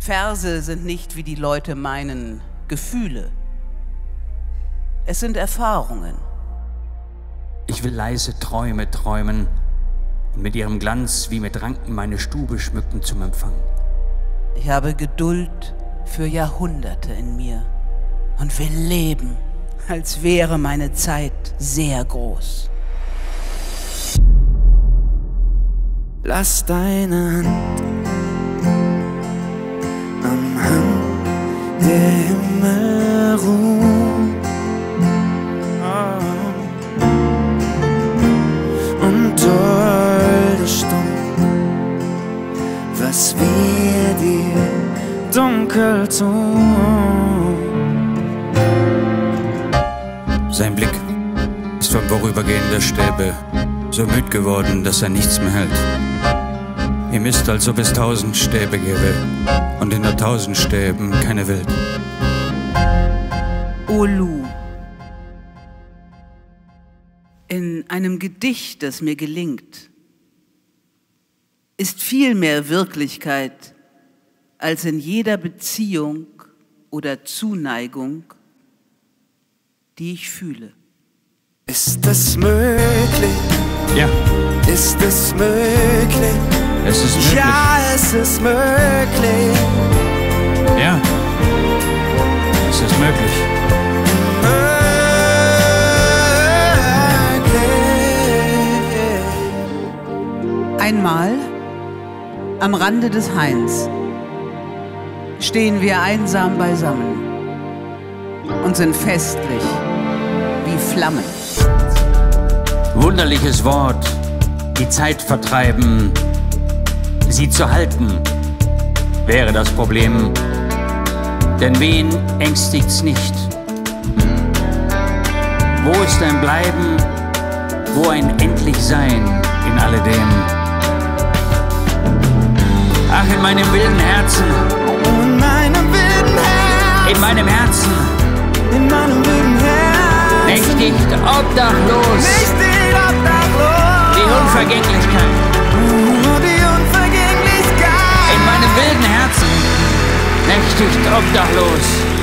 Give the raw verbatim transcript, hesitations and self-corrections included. Verse sind nicht, wie die Leute meinen, Gefühle. Es sind Erfahrungen. Ich will leise Träume träumen und mit ihrem Glanz wie mit Ranken meine Stube schmücken zum Empfang. Ich habe Geduld für Jahrhunderte in mir und will leben, als wäre meine Zeit sehr groß. Lass deine Hand am Hang der Himmel ruhen und holde Stunden, was wir dir dunkel tun. Sein Blick ist von vorübergehender Stäbe so müd geworden, dass er nichts mehr hält. Ihm ist, als ob es tausend Stäbe gäbe und hinter tausend Stäben keine Welt. Olu. In einem Gedicht, das mir gelingt, ist viel mehr Wirklichkeit, als in jeder Beziehung oder Zuneigung, die ich fühle. Ist es möglich? Ja. Ist es möglich? Es ist möglich. Ja, es ist möglich. Ja. Es ist möglich. Möglich. Einmal am Rande des Hains stehen wir einsam beisammen und sind festlich wie Flammen. Wunderliches Wort, die Zeit vertreiben, sie zu halten, wäre das Problem. Denn wen ängstigt's nicht? Wo ist ein Bleiben, wo ein Endlichsein in alledem? Ach, in meinem wilden Herzen, in meinem wilden Herzen, in meinem Herzen, in meinem wilden Herzen, nächtigt obdachlos, nächtigt obdachlos, die Unvergänglichkeit, die Unvergänglichkeit, in meinem wilden Herzen, nächtigt obdachlos.